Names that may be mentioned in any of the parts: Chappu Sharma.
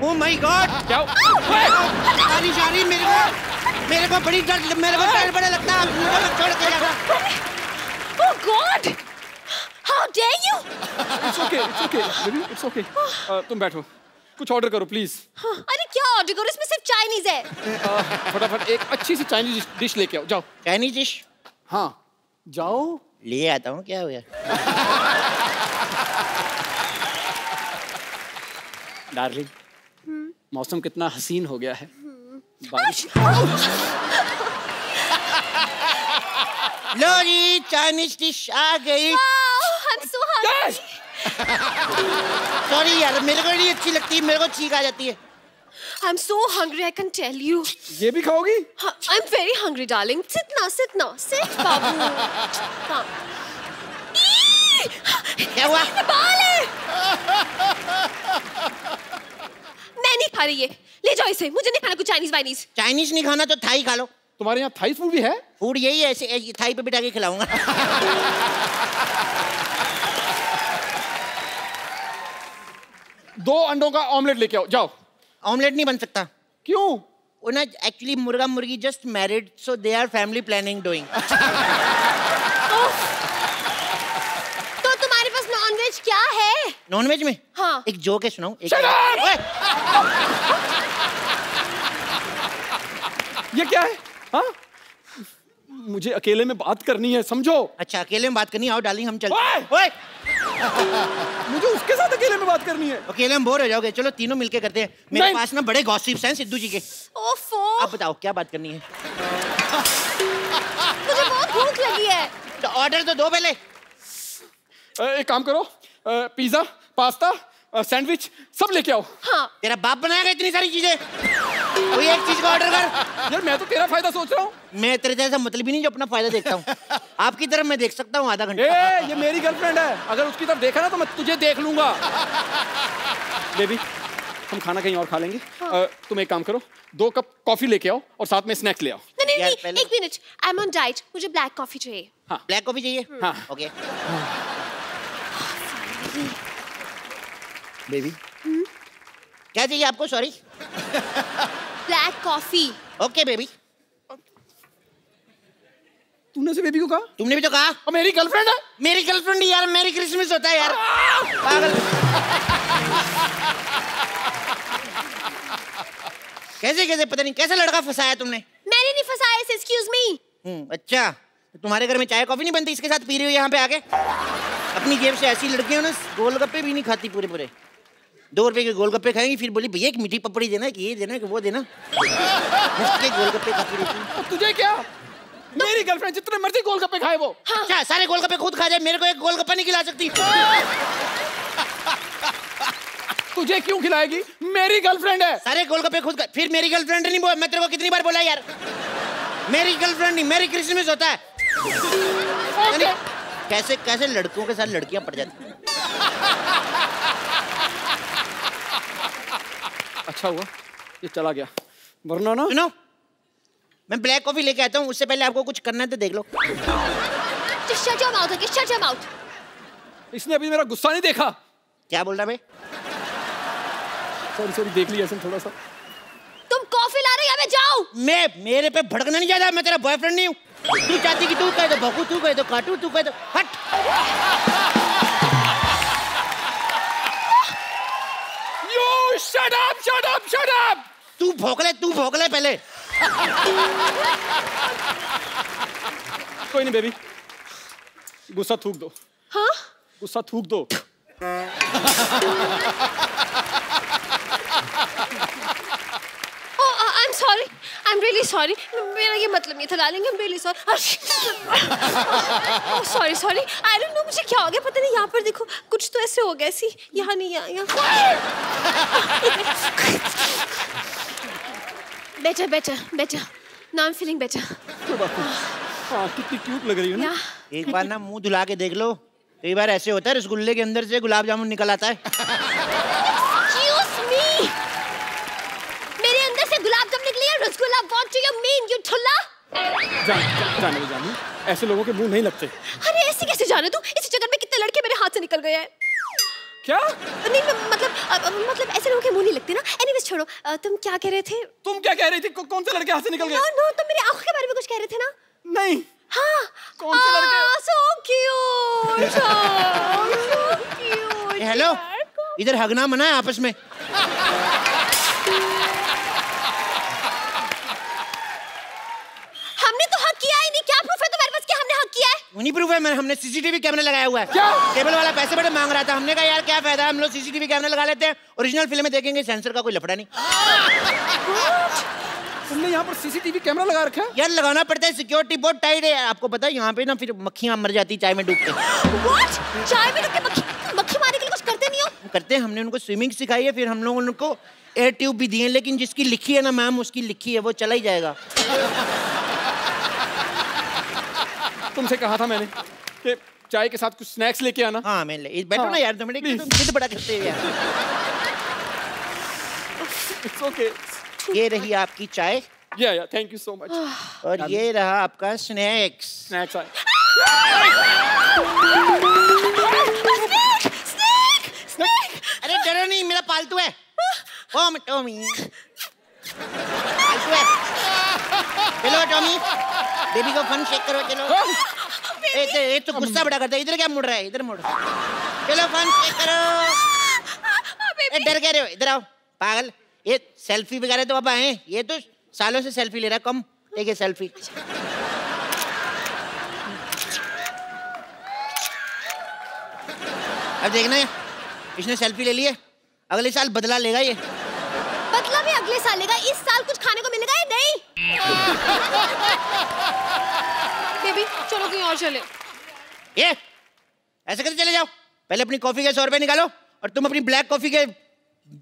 Oh my God! शारी शारी मेरे को बड़ी डर बड़ा लगता है। छोड़ के जाओ। Oh God! How dare you? It's okay. तुम बैठो। कुछ ऑर्डर करो प्लीज। अरे क्या ऑर्डर करो, इसमें सिर्फ चाइनीज है। फटाफट एक अच्छी सी चाइनीज डिश लेके आओ। जाओ चाइनीज डिश। हाँ जाओ ले आता हूँ। क्या हुआ? डार्लिंग मौसम कितना हसीन हो गया है। बारिश। लो जी चाइनीज डिश आ गई। Sorry यार मेरे को नहीं अच्छी लगती, मेरे को छींक आ जाती है। I'm so hungry, I can tell you. ये भी खाओगी? I'm very hungry, darling. Sit बाबू। हाँ। क्या हुआ? इसमें बाल है। मैं नहीं खा रही ये। ले जाओ इसे, मुझे नहीं खाना कुछ चाइनीज वाइनीज। चाइनीज नहीं खाना तो थाई खा लो। तुम्हारे यहाँ थाई फूड भी है? फूड यही है, ऐसे थाई पे बिठा के खिलाऊंगा। 2 अंडों का ऑमलेट लेके आओ। जाओ। ऑमलेट नहीं बन सकता। क्यों? उन्हें एक्चुअली मुर्गा मुर्गी just married, so they are family planning doing. तो तुम्हारे पास नॉनवेज क्या है? नॉनवेज में? हाँ। एक जोक है सुनाऊं? ये क्या है? हाँ? मुझे अकेले में बात करनी है, समझो। अच्छा अकेले में बात करनी है, आओ डार्लिंग हम चलते। मुझे उसके साथ अकेले में बात करनी है। अकेले में बोर हो जाओगे, चलो तीनों मिलके करते हैं। मेरे पास ना बड़े गॉसिप्स हैं सिद्धू जी के। ओफो। अब बताओ क्या बात करनी है? मुझे बहुत भूख लगी है। तो ऑर्डर तो दो पहले। एक काम करो, पिज्जा, पास्ता, सैंडविच सब लेके आओ। हाँ। तेरा बाप बनाएगा इतनी सारी चीजें। कोई एक चीज का ऑर्डर कर। यार मैं तो तेरा फायदा सोच रहा हूँ। मैं तेरे जैसा मतलब ही नहीं जो अपना फायदा देखता हूँ। आपकी तरफ मैं देख सकता हूँ आधा घंटा। ये मेरी गर्लफ्रेंड है, अगर उसकी तरफ देखा ना तो मैं तुझे देख लूंगा। बेबी हम खाना कहीं और खा लेंगे। हाँ। तुम एक काम करो, 2 कप कॉफी लेके आओ और साथ में स्नैक्स ले आओ। नहीं, 1 minute, I am on diet, मुझे ब्लैक कॉफी चाहिए। हाँ ब्लैक कॉफी चाहिए। हाँ ओके। बेबी क्या चाहिए आपको? Sorry black coffee. Okay baby. तूने से बेबी को कहा? तुमने भी तो कहा। और मेरी गर्लफ्रेंड है। मेरी गर्लफ्रेंड यार, मेरी क्रिसमस होता है यार। पागल। कैसे कैसे पता नहीं कैसा लड़का फंसाया तुमने। मैंने नहीं फंसाया इसे, एक्सक्यूज मी। अच्छा तो तुम्हारे घर में चाय कॉफी नहीं बनती, इसके साथ पी रही हो यहाँ पे आके? अपनी जेब से ऐसी लड़कियां ना गोलगप्पे भी नहीं खाती, पूरे पूरे 2 रुपए के गोलगप्पे खाएंगी, फिर बोली भैया एक मीठी पपड़ी देना, कि ये देना कि वो देना। गोलगप्पे खाती रहती। तुझे क्या? मेरी गर्लफ्रेंड जितने मर्जी गोलगप्पे खाए वो। हाँ। क्या सारे गोलगप्पे खुद खा जाए, मेरे को एक गोलगप्पा नहीं खिला सकती? तुझे क्यों खिलाएगी, मेरी गर्लफ्रेंड है। सारे गोलगप्पे खुद खा, फिर मेरी गर्लफ्रेंड नहीं बोल। मैं तेरे को कितनी बार बोला यार, मेरी गर्लफ्रेंड नहीं मेरी क्रिसमस होता है। okay. कैसे कैसे लड़कों के साथ लड़कियां पड़ जाती हैं। अच्छा हुआ ये चला गया, वरना ना सुनो मैं ब्लैक कॉफी लेके आता हूँ, उससे पहले आपको कुछ करना है तो देख लो। Shut your mouth, shut your mouth. इसने अभी मेरा गुस्सा नहीं देखा। क्या बोल रहा मैं? सॉरी देख लिया इसने थोड़ा सा। तुम कॉफी ला रहे हो या मैं जाऊँ? मैं मेरे पे भड़कना नहीं चाहता, मैं तेरा बॉयफ्रेंड नहीं हूँ। तू चाहती कि तू कह दो भौंकू, तू कह दो काटू, तू कह दो हट। You shut up shut up shut up. तू भौंकले पहले। कोई नहीं बेबी, गुस्सा थूक दो। हाँ? गुस्सा थूक दो। Oh, I'm really sorry. मेरा ये मतलब नहीं था darling, I'm really sorry. Oh, sorry. I don't know मुझे क्या हो गया पता नहीं। यहाँ पर देखो कुछ तो ऐसे हो गया सी, यहाँ नहीं यहाँ। Better. Now I'm feeling better. कितनी क्यूट लग रही हो ना? एक बार ना मुंह धुला के देख लो। कई बार ऐसे होता है रसगुल्ले के अंदर से गुलाब जामुन निकल आता है। Excuse me. मेरे अंदर से गुलाब जामुन निकली है rasgulla? What do you mean, you ठुल्ला? जाने ऐसे लोगों के मुंह नहीं लगते। अरे ऐसे कैसे जाने तू? इस चक्कर में कितने लड़के मेरे हाथ से निकल गए हैं। क्या? नहीं मतलब ऐसे लोगों के मुंह नहीं लगते ना। एनीवेज छोड़ो, तुम क्या कह रहे थे? तुम क्या कह रही थी? कौन से लड़के हाथ से निकल गए? नो, तुम मेरी आंखों के बारे में कुछ कह रहे थे ना? नहीं। हाँ। कौन से लड़के? So cute. हेलो, इधर हगना मना है आपस में। हमने तो हक किया ही नहीं। क्या प्रूफ है तुम्हारे पास कि हमने हक किया है? नहीं प्रूफ है, हमने सीसीटीवी कैमरा लगाया हुआ है। क्या? केबल वाला पैसे बड़े मांग रहा था, हमने कहा यार क्या फायदा, हम लोग सीसीटीवी कैमरा लगा लेते हैं, ओरिजिनल फिल्में देखेंगे, सेंसर का कोई लफड़ा नहीं। तुमने यहाँ पर सीसीटीवी कैमरा लगा रखा है? यार लगाना पड़ता है, सिक्योरिटी बहुत टाइट है। आपको पता है यहाँ पे ना फिर मक्खियाँ मर जाती चाय में डूब के। What? चाय में डूब के मक्खी मारने के लिए कुछ करते नहीं हो? करते हैं, हमने उनको स्विमिंग सिखाई है, फिर हम लोग उनको एयर ट्यूब भी दिए, लेकिन जिसकी लिखी है ना मैम, उसकी लिखी है, वो चला ही जाएगा। तुमसे कहा था मैंने चाय के साथ कुछ स्नैक्स लेके आना। हाँ मैं बैठो ना यार, तुम बड़ा करते हो। ये रही आपकी चाय। या थैंक यू सो मच। और ये रहा आपका स्नैक्स। स्नैक्स आए। अरे डरो नहीं, मेरा पालतू है। टॉमी पालतू है। चलो टॉमी, बेबी को फन शेक करो। चलो, ये तो गुस्सा बड़ा करता है। इधर क्या मुड़ रहा है? इधर मुड़। चलो फन शेक करो। डर कह रहे हो? इधर आओ पागल। ये सेल्फी वगैरह तो अब आए, ये तो सालों से सेल्फी ले रहा। कम एक सेल्फी। अब देखना है, इसने सेल्फी ले ली है, अगले साल बदला लेगा ये। बदला भी अगले साल लेगा, इस साल कुछ खाने को मिलेगा या नहीं? बेबी चलो कहीं और चले। ये ऐसे करके चले जाओ, पहले अपनी कॉफी के 100 रुपए निकालो और तुम अपनी ब्लैक कॉफी के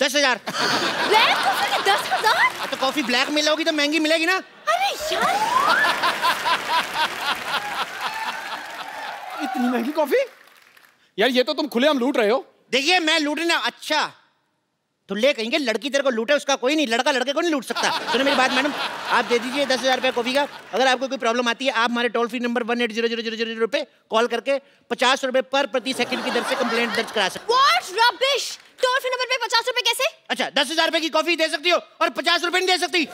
10,000। ब्लैक कॉफी के 10,000? तो कॉफी ब्लैक मिलोगी तो महंगी मिलेगी ना। अरे यार इतनी महंगी कॉफी? यार ये तो तुम खुलेआम लूट रहे हो। देखिए मैं लूट ना। अच्छा तुल्ले कहेंगे लड़की तेरे को लूटे, उसका कोई नहीं, लड़का लड़के को नहीं लूट सकता। सुनो मेरी बात मैडम, आप दे दीजिए 10,000 रुपये कॉफी का। अगर आपको कोई प्रॉब्लम आती है, आप हमारे टोल फ्री नंबर 1-800-000 पे कॉल करके 50 रुपये पर प्रति सेकंड की दर से कंप्लेंट दर्ज करा सकते। What rubbish! Toll free number पे 50 रुपये कैसे? अच्छा 10,000 रुपये की कॉफी दे सकती हो और 50 रुपये नहीं दे सकती।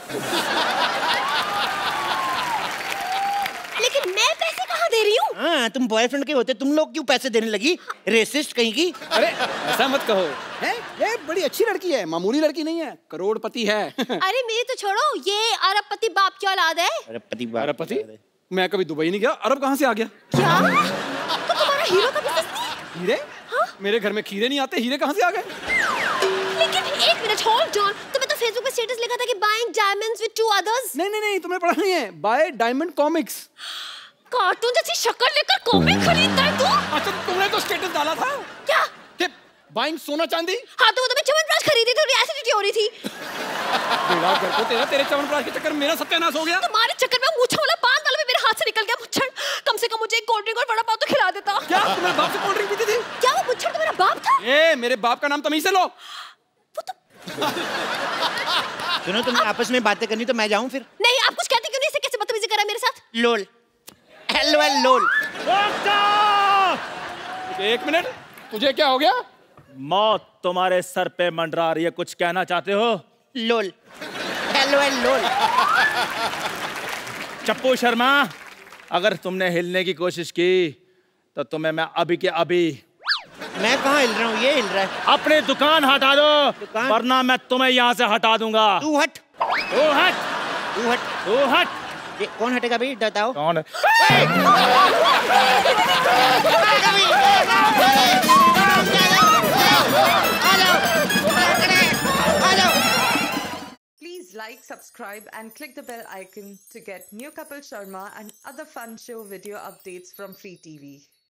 लेकिन मैं पैसे कहाँ दे रही हूँ? हाँ तुम बॉयफ्रेंड के होते, तुम लोग क्यों पैसे देने लगी? रेसिस्ट कहीं की। अरे ऐसा मत कहो। है ये बड़ी अच्छी लड़की है, मामूली लड़की नहीं है, करोड़पति है। अरे मेरी तो छोड़ो, ये अरबपति बाप की औलाद है। अरबपति? मैं कभी दुबई नहीं गया, अरब कहाँ से आ गया? क्या तो तुम्हारा हीरो का बिजनेस नहीं? हीरे? मेरे घर में खीरे नहीं आते, हीरे कहाँ से आ गए? लेकिन एक मिनट होल्ड जॉन, तुम्हें तो फेसबुक पे स्टेटस लिखा था कि buying diamonds with two others. नहीं तुम्हें पढ़ा नहीं है, बाय डायमंड कॉमिक्स। कार्टून जैसी शक्ल लेकर कॉमिक खरीदता है तू? अच्छा तुमने तो स्टेटस डाला था क्या कि बाइंग सोना चांदी? हाँ तो वो तो मैं चवनप्राश खरीदी थी, एसिडिटी हो रही थी। बेड़ा कर को तेरा, तेरे चवनप्राश के चक्कर मेरा सत्यानाश हो गया। तुम्हारे चक्कर में मूंछ वाला बाल वाला भी मेरे हाथ से निकल गया मुच्छड़। कम से कम मुझे एक कोल्ड ड्रिंक और वड़ा पाव तो खिला देता। क्या तुम्हारे बाप से कोल्ड ड्रिंक पीती थी? क्या वो मुच्छड़ तो मेरा बाप था? ए मेरे बाप का नाम तमीज से लो। वो तो सुनो, तुम आपस में बातें करनी तो मैं जाऊं फिर? नहीं आप कुछ कहते क्यों नहीं? इसे कैसे बदतमीजी कर रहा है मेरे साथ? Lol LOL lol. एक मिनट, तुझे क्या हो गया? मौत तुम्हारे सर पे मंडरा रही है, कुछ कहना चाहते हो? Lol LOL lol. Chappu Sharma, अगर तुमने हिलने की कोशिश की तो तुम्हें मैं अभी के अभी। मैं कहाँ हिल रहा हूँ? ये हिल रहा है। अपनी दुकान हटा दो, वरना मैं तुम्हें यहाँ से हटा दूंगा। तू हट, तू हट, तू हट, तू हट। ये कौन हटेगा भाई? बताओ कौन है? Like, subscribe and click the bell icon to get new Chappu Sharma and other fun show video updates from Free TV.